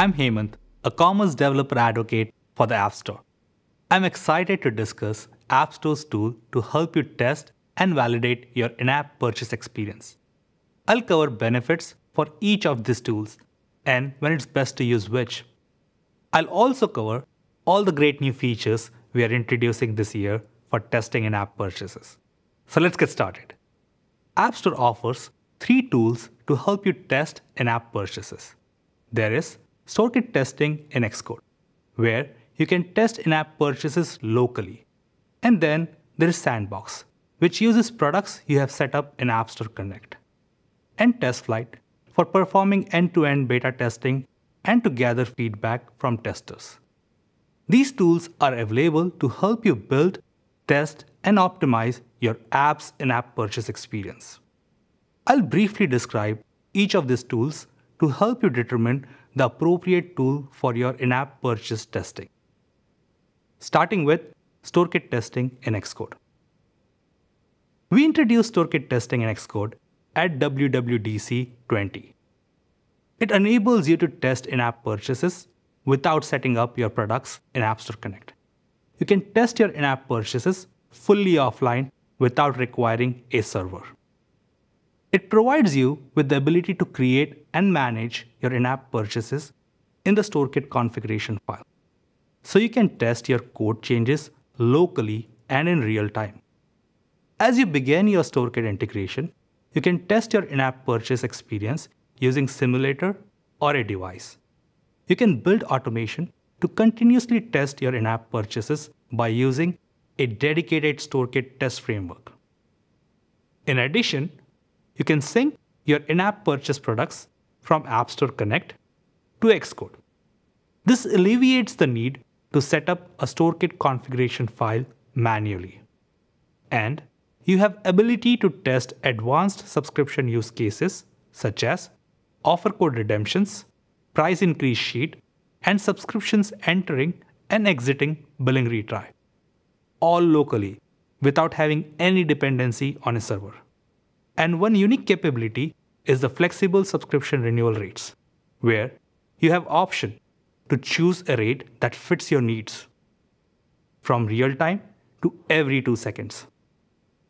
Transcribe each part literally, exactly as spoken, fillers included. I'm Hemant, a commerce developer advocate for the App Store. I'm excited to discuss App Store's tool to help you test and validate your in-app purchase experience. I'll cover benefits for each of these tools and when it's best to use which. I'll also cover all the great new features we are introducing this year for testing in-app purchases. So let's get started. App Store offers three tools to help you test in-app purchases. There is StoreKit testing in Xcode, where you can test in-app purchases locally. And then there is Sandbox, which uses products you have set up in App Store Connect. And TestFlight for performing end-to-end beta testing and to gather feedback from testers. These tools are available to help you build, test, and optimize your app's in-app purchase experience. I'll briefly describe each of these tools to help you determine the appropriate tool for your in-app purchase testing. Starting with StoreKit testing in Xcode. We introduced StoreKit testing in Xcode at W W D C twenty. It enables you to test in-app purchases without setting up your products in App Store Connect. You can test your in-app purchases fully offline without requiring a server. It provides you with the ability to create and manage your in-app purchases in the StoreKit configuration file, so you can test your code changes locally and in real time. As you begin your StoreKit integration, you can test your in-app purchase experience using simulator or a device. You can build automation to continuously test your in-app purchases by using a dedicated StoreKit test framework. In addition, you can sync your in-app purchase products from App Store Connect to Xcode. This alleviates the need to set up a StoreKit configuration file manually. And you have ability to test advanced subscription use cases such as offer code redemptions, price increase sheet, and subscriptions entering and exiting billing retry, all locally without having any dependency on a server. And one unique capability is the flexible subscription renewal rates, where you have option to choose a rate that fits your needs, from real-time to every two seconds.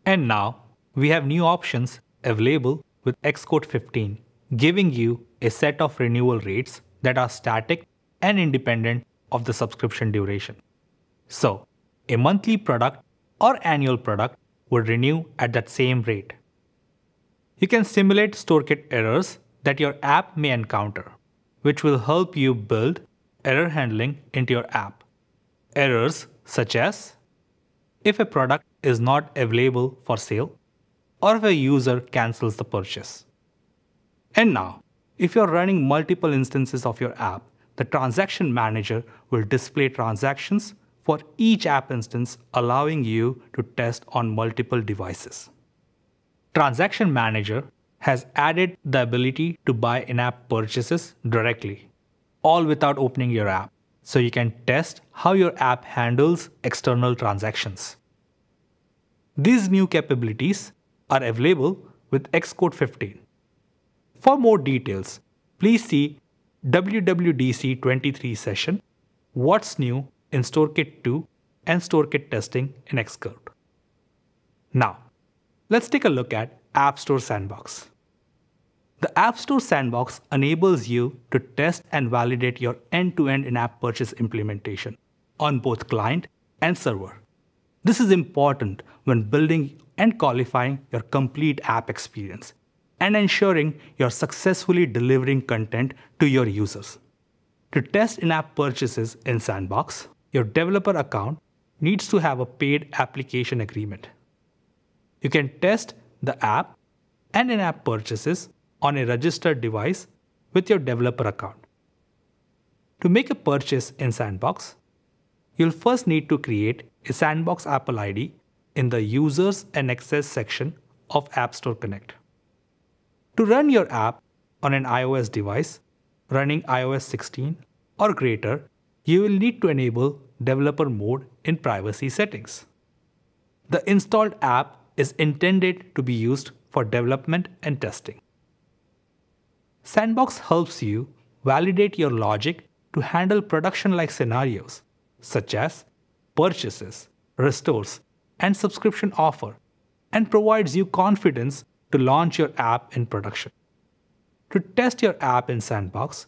And now, we have new options available with Xcode fifteen, giving you a set of renewal rates that are static and independent of the subscription duration. So, a monthly product or annual product would renew at that same rate. You can simulate StoreKit errors that your app may encounter, which will help you build error handling into your app. Errors such as if a product is not available for sale or if a user cancels the purchase. And now, if you're running multiple instances of your app, the transaction manager will display transactions for each app instance, allowing you to test on multiple devices. Transaction Manager has added the ability to buy in-app purchases directly, all without opening your app, so you can test how your app handles external transactions. These new capabilities are available with Xcode fifteen. For more details, please see W W D C twenty-three session, What's New in StoreKit two and StoreKit Testing in Xcode. Now, let's take a look at App Store Sandbox. The App Store Sandbox enables you to test and validate your end-to-end in-app purchase implementation on both client and server. This is important when building and qualifying your complete app experience and ensuring you're successfully delivering content to your users. To test in-app purchases in Sandbox, your developer account needs to have a paid application agreement. You can test the app and in-app purchases on a registered device with your developer account. To make a purchase in Sandbox, you'll first need to create a Sandbox Apple I D in the Users and Access section of App Store Connect. To run your app on an iOS device running iOS sixteen or greater, you will need to enable developer mode in privacy settings. The installed app is intended to be used for development and testing. Sandbox helps you validate your logic to handle production-like scenarios, such as purchases, restores, and subscription offer, and provides you confidence to launch your app in production. To test your app in Sandbox,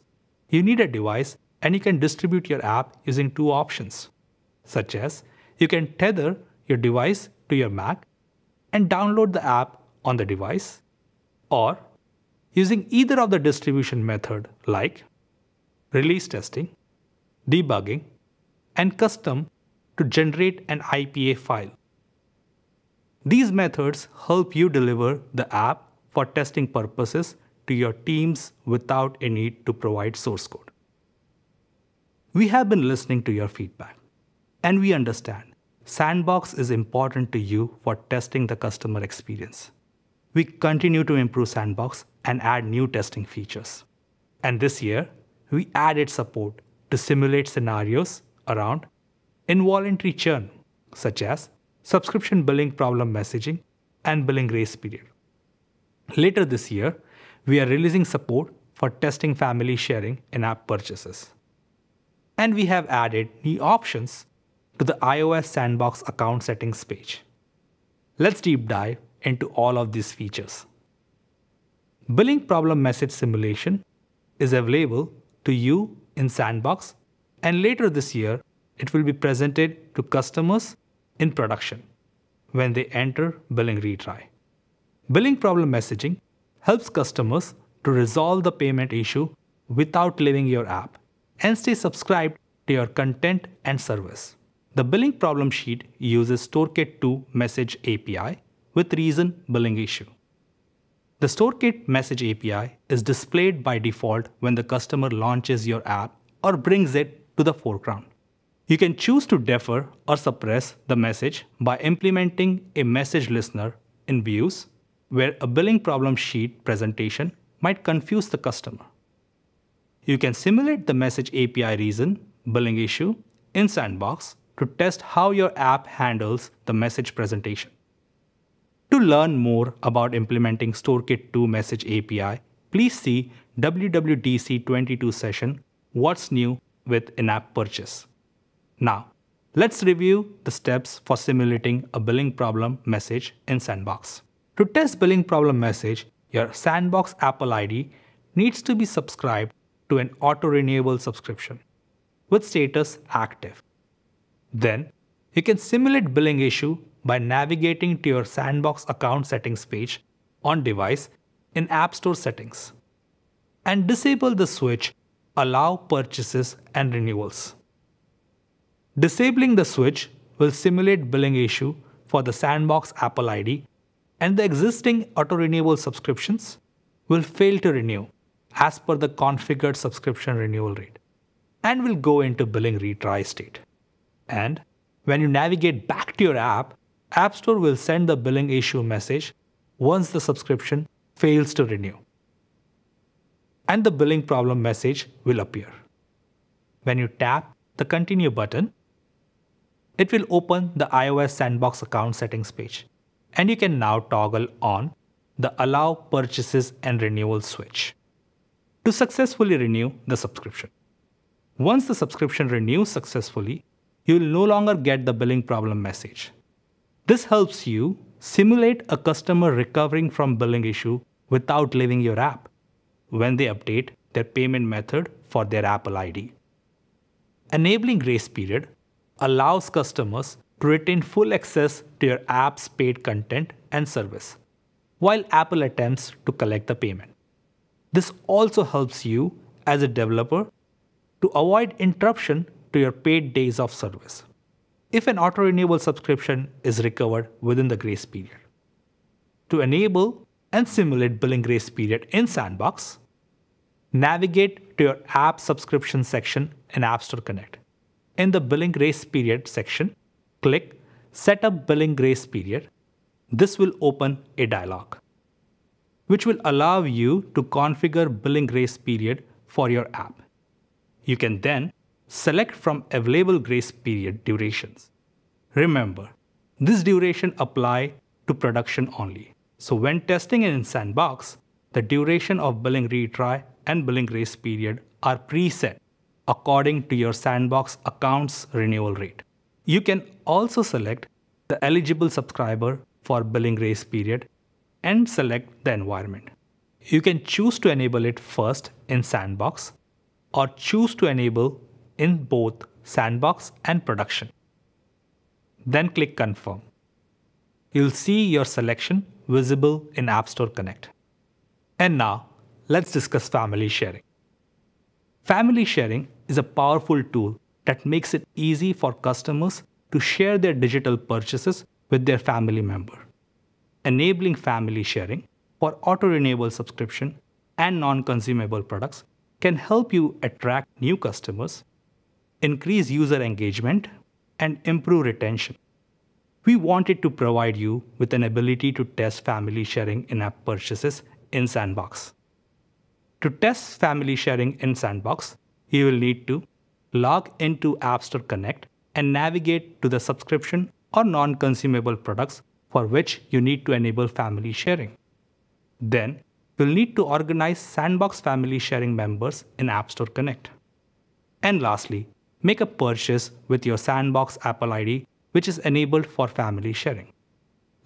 you need a device and you can distribute your app using two options, such as you can tether your device to your Mac and download the app on the device, or using either of the distribution methods like release testing, debugging, and custom to generate an I P A file. These methods help you deliver the app for testing purposes to your teams without a need to provide source code. We have been listening to your feedback, and we understand Sandbox is important to you for testing the customer experience. We continue to improve Sandbox and add new testing features. And this year, we added support to simulate scenarios around involuntary churn, such as subscription billing problem messaging and billing grace period. Later this year, we are releasing support for testing family sharing in app purchases. And we have added new options to the iOS Sandbox account settings page. Let's deep dive into all of these features. Billing problem message simulation is available to you in Sandbox, and later this year, it will be presented to customers in production when they enter billing retry. Billing problem messaging helps customers to resolve the payment issue without leaving your app and stay subscribed to your content and service. The billing problem sheet uses StoreKit two message A P I with reason billing issue. The StoreKit message A P I is displayed by default when the customer launches your app or brings it to the foreground. You can choose to defer or suppress the message by implementing a message listener in views, where a billing problem sheet presentation might confuse the customer. You can simulate the message A P I reason billing issue in Sandbox to test how your app handles the message presentation. To learn more about implementing StoreKit two message A P I, please see W W D C twenty-two session, What's New with In-App Purchase. Now, let's review the steps for simulating a billing problem message in Sandbox. To test billing problem message, your Sandbox Apple I D needs to be subscribed to an auto-renewable subscription with status active. Then, you can simulate billing issue by navigating to your Sandbox account settings page on device in App Store settings, and disable the switch Allow Purchases and Renewals. Disabling the switch will simulate billing issue for the Sandbox Apple I D, and the existing auto-renewable subscriptions will fail to renew as per the configured subscription renewal rate and will go into billing retry state. And when you navigate back to your app, App Store will send the billing issue message once the subscription fails to renew, and the billing problem message will appear. When you tap the Continue button, it will open the iOS Sandbox account settings page, and you can now toggle on the Allow Purchases and Renewals switch to successfully renew the subscription. Once the subscription renews successfully, you will no longer get the billing problem message. This helps you simulate a customer recovering from billing issue without leaving your app when they update their payment method for their Apple I D. Enabling grace period allows customers to retain full access to your app's paid content and service while Apple attempts to collect the payment. This also helps you as a developer to avoid interruption to your paid days of service if an auto-renewable subscription is recovered within the grace period. To enable and simulate billing grace period in Sandbox, navigate to your app subscription section in App Store Connect. In the billing grace period section, click Set up billing grace period. This will open a dialog, which will allow you to configure billing grace period for your app. You can then select from available grace period durations. Remember, this duration apply to production only. So when testing in Sandbox, the duration of billing retry and billing grace period are preset according to your Sandbox account's renewal rate. You can also select the eligible subscriber for billing grace period and select the environment. You can choose to enable it first in Sandbox or choose to enable in both Sandbox and production. Then click Confirm. You'll see your selection visible in App Store Connect. And now, let's discuss family sharing. Family sharing is a powerful tool that makes it easy for customers to share their digital purchases with their family member. Enabling family sharing for auto-renewable subscription and non-consumable products can help you attract new customers, increase user engagement, and improve retention. We wanted to provide you with an ability to test family sharing in-app purchases in Sandbox. To test family sharing in Sandbox, you will need to log into App Store Connect and navigate to the subscription or non-consumable products for which you need to enable family sharing. Then, you'll need to organize Sandbox family sharing members in App Store Connect. And lastly, make a purchase with your Sandbox Apple I D, which is enabled for family sharing.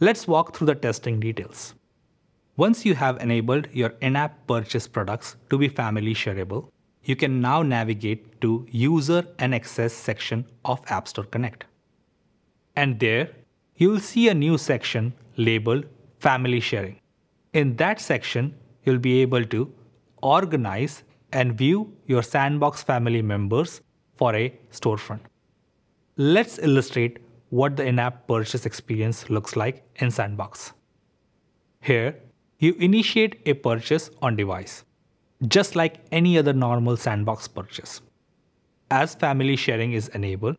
Let's walk through the testing details. Once you have enabled your in-app purchase products to be family shareable, you can now navigate to User and Access section of App Store Connect. And there, you'll see a new section labeled Family Sharing. In that section, you'll be able to organize and view your Sandbox family members for a storefront. Let's illustrate what the in-app purchase experience looks like in Sandbox. Here, you initiate a purchase on device, just like any other normal Sandbox purchase. As family sharing is enabled,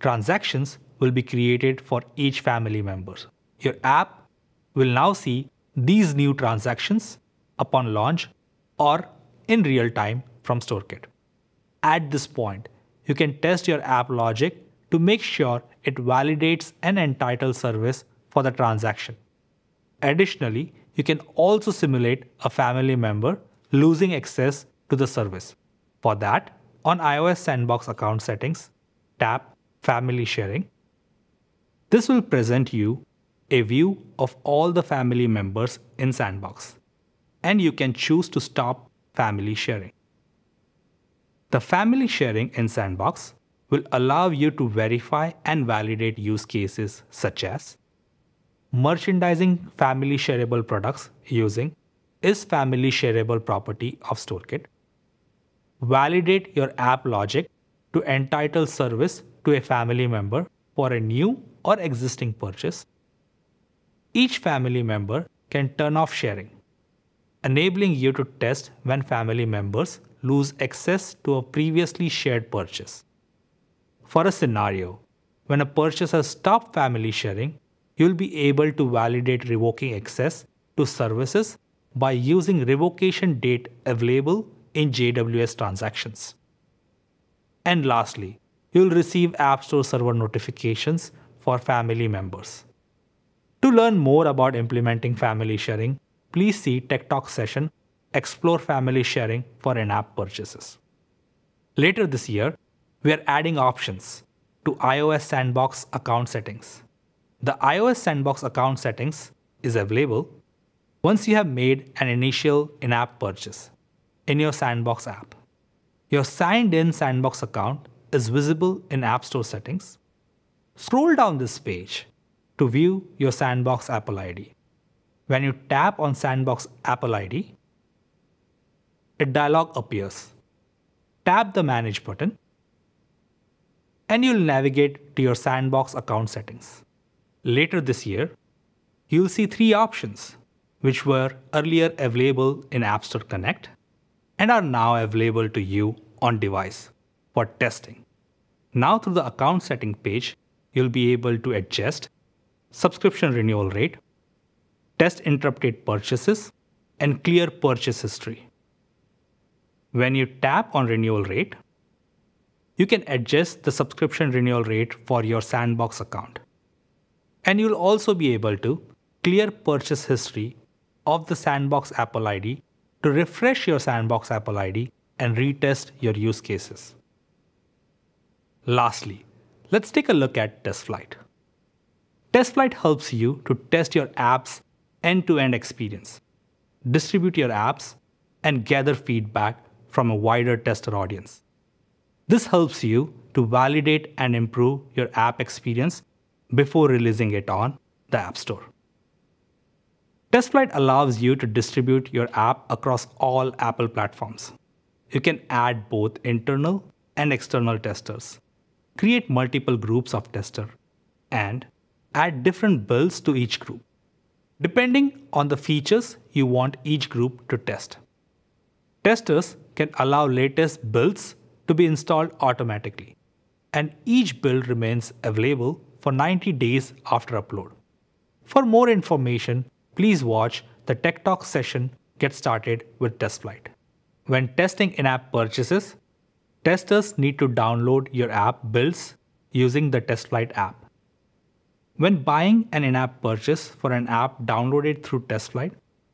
transactions will be created for each family member. Your app will now see these new transactions upon launch or in real time from StoreKit. At this point, you can test your app logic to make sure it validates an entitled service for the transaction. Additionally, you can also simulate a family member losing access to the service. For that, on iOS Sandbox account settings, tap Family Sharing. This will present you a view of all the family members in Sandbox, and you can choose to stop family sharing. The family sharing in Sandbox will allow you to verify and validate use cases such as merchandising family shareable products using isFamilyShareable property of StoreKit. Validate your app logic to entitle service to a family member for a new or existing purchase. Each family member can turn off sharing, enabling you to test when family members lose access to a previously shared purchase. For a scenario, when a purchase has stopped family sharing, you'll be able to validate revoking access to services by using revocation date available in J W S transactions. And lastly, you'll receive App Store server notifications for family members. To learn more about implementing family sharing, please see Tech Talk session, Explore Family Sharing for in-app purchases. Later this year, we are adding options to iOS Sandbox account settings. The iOS Sandbox account settings is available once you have made an initial in-app purchase in your Sandbox app. Your signed-in Sandbox account is visible in App Store settings. Scroll down this page to view your Sandbox Apple I D. When you tap on Sandbox Apple I D, a dialog appears. Tap the Manage button, and you'll navigate to your Sandbox account settings. Later this year, you'll see three options, which were earlier available in App Store Connect and are now available to you on device for testing. Now through the account setting page, you'll be able to adjust subscription renewal rate, test interrupted purchases, and clear purchase history. When you tap on renewal rate, you can adjust the subscription renewal rate for your Sandbox account. And you'll also be able to clear purchase history of the Sandbox Apple I D to refresh your Sandbox Apple I D and retest your use cases. Lastly, let's take a look at TestFlight. TestFlight helps you to test your app's end-to-end experience, distribute your apps, and gather feedback from a wider tester audience. This helps you to validate and improve your app experience before releasing it on the App Store. TestFlight allows you to distribute your app across all Apple platforms. You can add both internal and external testers, create multiple groups of testers, and add different builds to each group, depending on the features you want each group to test. Testers can allow latest builds to be installed automatically, and each build remains available for ninety days after upload. For more information, please watch the Tech Talk session Get Started with TestFlight. When testing in-app purchases, testers need to download your app builds using the TestFlight app. When buying an in-app purchase for an app downloaded through TestFlight,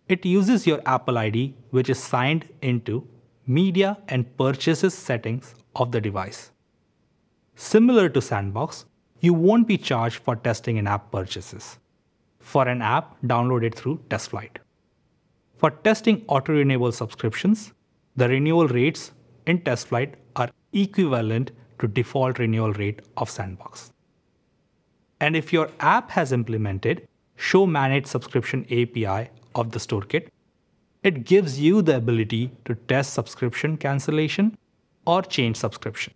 it uses your Apple I D, which is signed into Media and Purchases settings of the device. Similar to Sandbox, you won't be charged for testing in-app purchases for an app downloaded through TestFlight. For testing auto-renewal subscriptions, the renewal rates in TestFlight are equivalent to default renewal rate of Sandbox. And if your app has implemented Show Manage Subscription A P I of the StoreKit, it gives you the ability to test subscription cancellation or change subscription.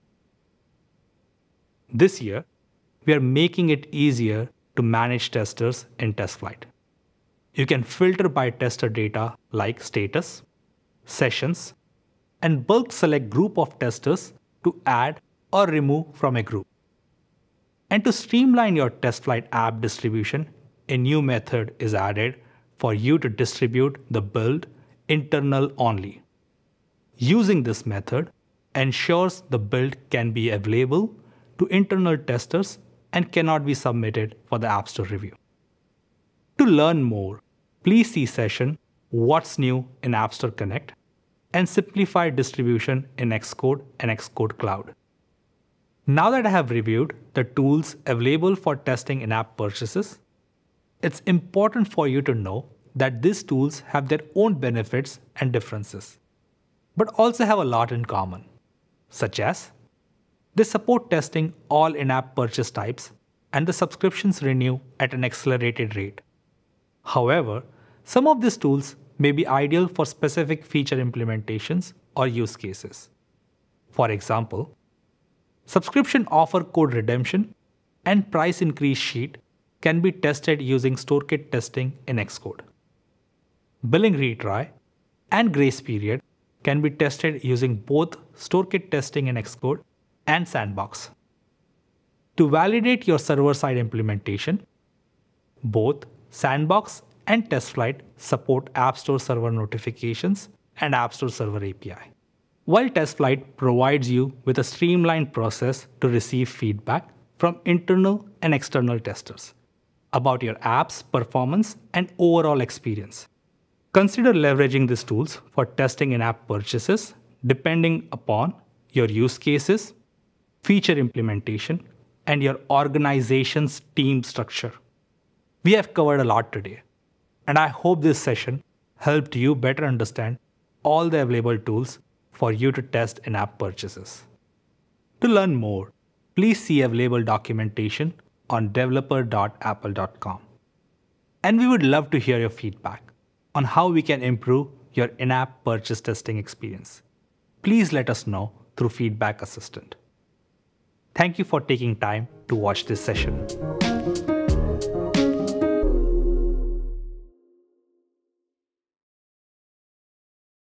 This year, we are making it easier to manage testers in TestFlight. You can filter by tester data like status, sessions, and bulk select group of testers to add or remove from a group. And to streamline your TestFlight app distribution, a new method is added for you to distribute the build internal only. Using this method ensures the build can be available to internal testers and cannot be submitted for the App Store review. To learn more, please see session What's New in App Store Connect and Simplify Distribution in Xcode and Xcode Cloud. Now that I have reviewed the tools available for testing in-app purchases, it's important for you to know that these tools have their own benefits and differences, but also have a lot in common, such as they support testing all in-app purchase types and the subscriptions renew at an accelerated rate. However, some of these tools may be ideal for specific feature implementations or use cases. For example, subscription offer code redemption and price increase sheet can be tested using StoreKit testing in Xcode. Billing retry and grace period can be tested using both StoreKit testing in Xcode and Sandbox. To validate your server-side implementation, both Sandbox and TestFlight support App Store Server notifications and App Store Server A P I, while TestFlight provides you with a streamlined process to receive feedback from internal and external testers about your app's performance and overall experience. Consider leveraging these tools for testing in-app purchases depending upon your use cases, feature implementation, and your organization's team structure. We have covered a lot today, and I hope this session helped you better understand all the available tools for you to test in-app purchases. To learn more, please see available documentation on developer dot apple dot com. And we would love to hear your feedback on how we can improve your in-app purchase testing experience. Please let us know through Feedback Assistant. Thank you for taking time to watch this session.